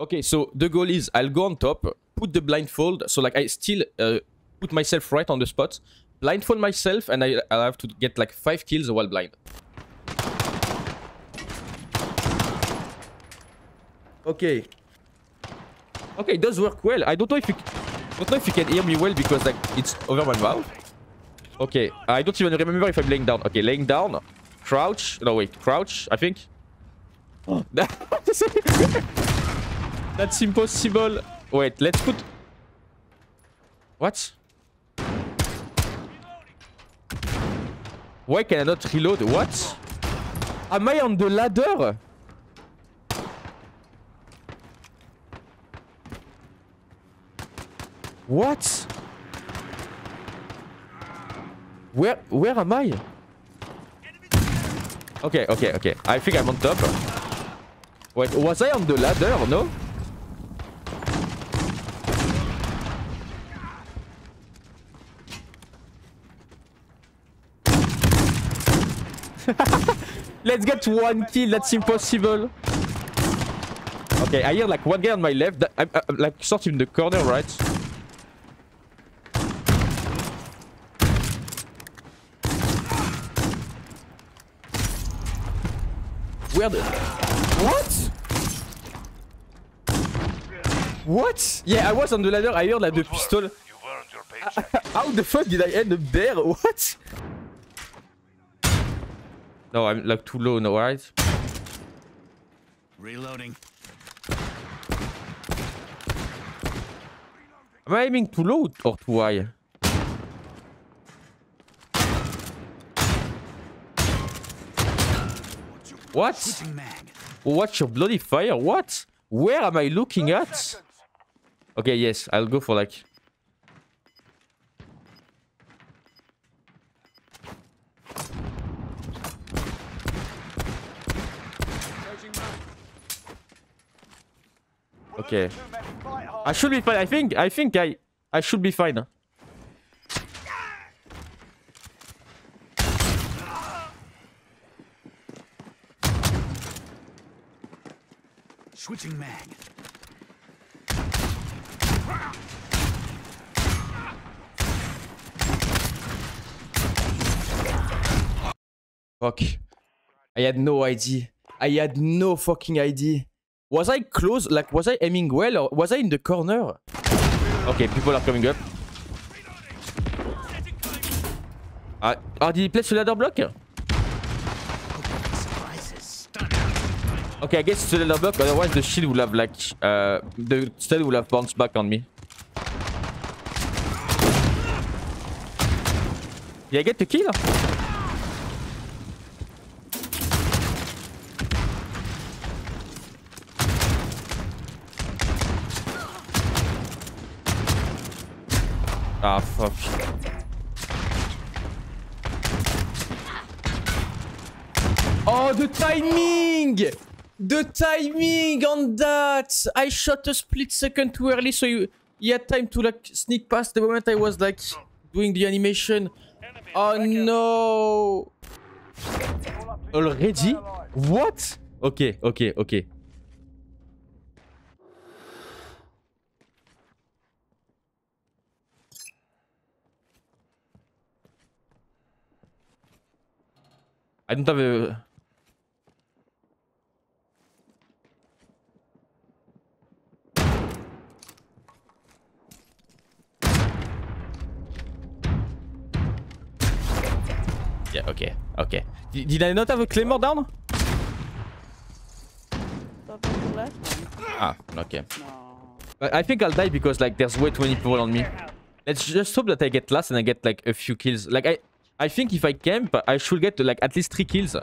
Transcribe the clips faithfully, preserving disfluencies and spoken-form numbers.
Okay, so the goal is I'll go on top, put the blindfold, so like I still uh, put myself right on the spot, blindfold myself, and I, I'll have to get like five kills while blind. Okay. Okay, it does work well. I don't know if you, don't know if you can hear me well because like it's over my mouth. Okay, I don't even remember if I'm laying down. Okay, laying down, crouch. No wait, crouch. I think. Oh. That's impossible. Wait, let's put. What? Why can I not reload? What? Am I on the ladder? What? Where where am I? Okay, okay, okay. I think I'm on top. Wait, was I on the ladder? No? Let's get one kill. That's impossible. Okay, I hear like one guy on my left. I'm, I'm like sort in the corner, right? Where the... What? What? Yeah, I was on the ladder. I heard like the pistol. How the fuck did I end up there? What? No, I'm like too low, no, right? Reloading. Am I aiming too low or too high? What? Watch your bloody fire. What? Where am I looking at? Okay, yes, I'll go for like. Okay. I should be fine. I think I think I I should be fine. Switching mag. Fuck. I had no idea. I had no fucking idea. Was I close? Like, was I aiming well or was I in the corner? Okay, people are coming up. Uh, oh, did he place the ladder block? Okay, I guess it's the ladder block, otherwise the shield would have like... Uh, the stealth would have bounced back on me. Did I get the kill? Ah, fuck. Oh, the timing! The timing on that! I shot a split second too early, so you, you had time to like sneak past the moment I was like doing the animation. Oh no! Already? What? Okay, okay, okay. I don't have a... Yeah, okay, okay. D did I not have a claymore down? Ah, okay. No. I think I'll die because like there's way too many people on me. Let's just hope that I get last and I get like a few kills. Like I... I think if I camp, I should get like at least three kills to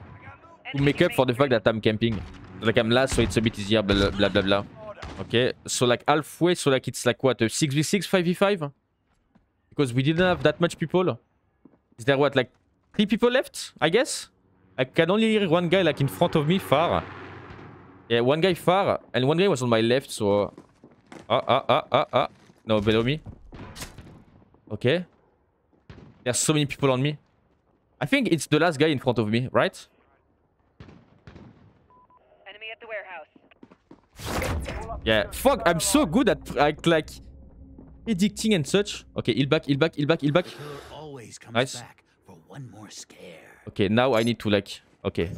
make up for the fact that I'm camping. Like I'm last, so it's a bit easier, blah, blah, blah, blah. Okay, so like halfway, so like it's like what, a six v six, five v five? Because we didn't have that much people. Is there what, like three people left, I guess? I can only hear one guy like in front of me, far. Yeah, one guy far, and one guy was on my left, so... Ah, ah, ah, ah, ah. No, below me. Okay. There's so many people on me. I think it's the last guy in front of me, right? Enemy at the warehouse. Yeah, fuck, I'm so good at, at like predicting and such. Okay, heal back, heal back, heal back, heal back. Nice. Okay, now I need to like... Okay.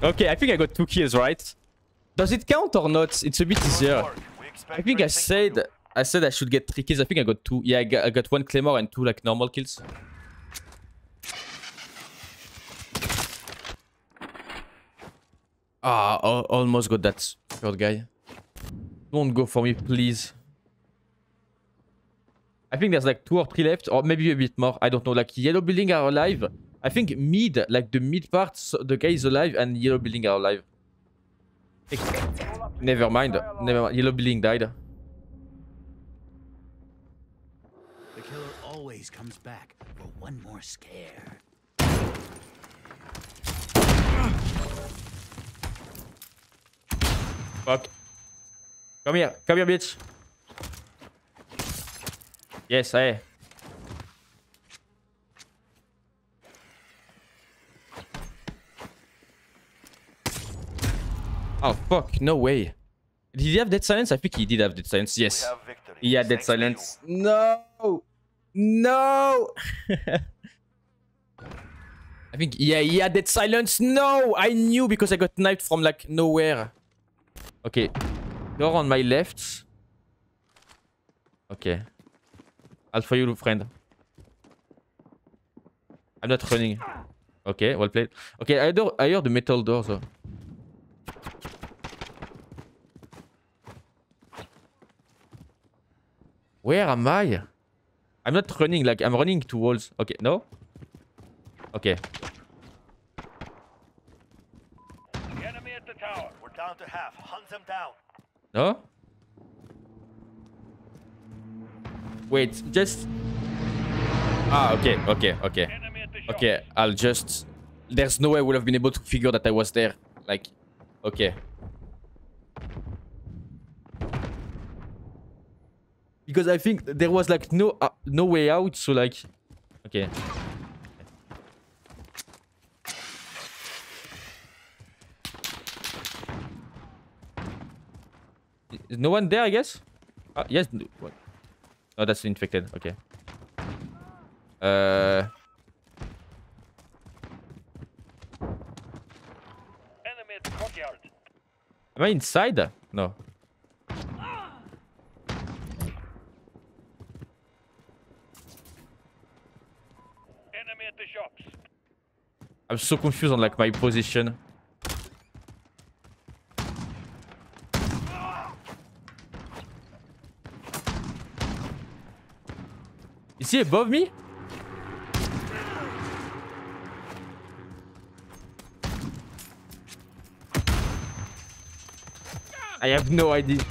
Okay, I think I got two kills, right? Does it count or not? It's a bit easier. I think I said I said I should get three kills. I think I got two. Yeah, I got, I got one claymore and two like normal kills. Ah, I almost got that third guy. Don't go for me, please. I think there's like two or three left, or maybe a bit more. I don't know. Like yellow building are alive. I think mid, like the mid part, so the guy is alive and yellow building are alive. Never mind. Never mind. Yellow building died. The killer always comes back for one more scare. Fuck. Come here. Come here, bitch. Yes, I. Oh fuck, no way. Did he have dead silence? I think he did have dead silence, yes. He had dead silence. No! No! I think, yeah, he had dead silence. No! I knew because I got knifed from like nowhere. Okay. Door on my left. Okay. I'll for you, friend. I'm not running. Okay, well played. Okay, I, door, I heard the metal door though. Where am I? I'm not running, like, I'm running to walls. Okay, no? Okay. The enemy at the tower. We're down to half. Hunt them down. No? Wait, just... Ah, okay, okay, okay. Okay, I'll just... There's no way I would have been able to figure that I was there. Like, okay. Because I think there was like no uh, no way out, so like, okay. Is no one there, I guess. Ah, yes. No, oh, that's infected. Okay. Uh. Enemy at the courtyard. Am I inside? No. I'm so confused on like my position. Is he above me? I have no idea.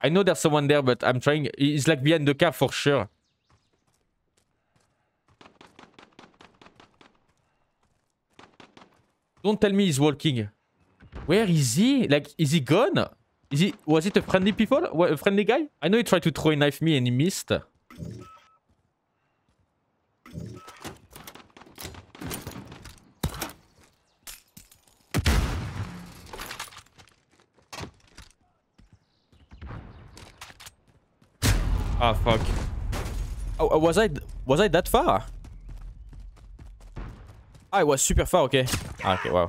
I know there's someone there, but I'm trying... It's like behind the car for sure. Don't tell me he's walking. Where is he? Like, is he gone? Is he... Was it a friendly people? A friendly guy? I know he tried to throw a knife at me and he missed. Ah, fuck. Oh, was I was I that far? I was super far, okay. Ah, okay, wow.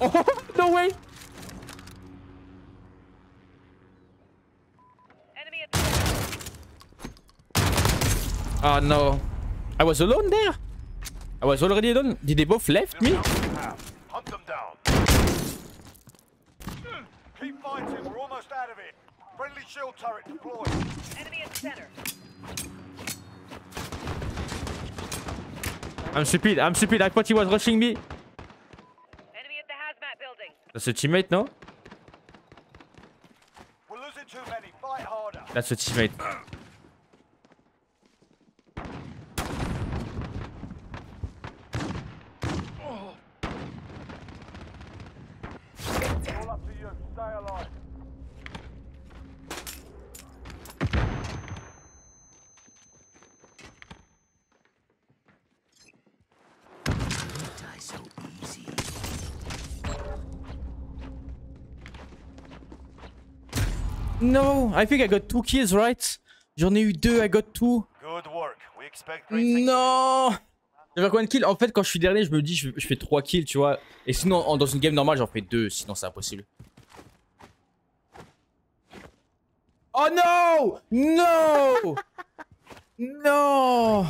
Oh, no way! Ah, no. I was alone there? I was already alone? Did they both left me? Hunt them down. Keep fighting, we're almost out of it. Friendly shield turret deployed. Enemy at center. I'm stupid. I'm stupid. I thought he was rushing me. Enemy at the hazmat building. That's a teammate, no? We're losing too many. Fight harder. That's a teammate. All up to you. Stay alive. No, I think I got two kills, right? J'en ai eu deux, I got two. Good work. We expect great. Non, j'avais one kill. En fait, quand je suis dernier, je me dis, je, je fais trois kills, tu vois. Et sinon, en, dans une game normale, j'en fais deux, sinon c'est impossible. Oh non, non, non.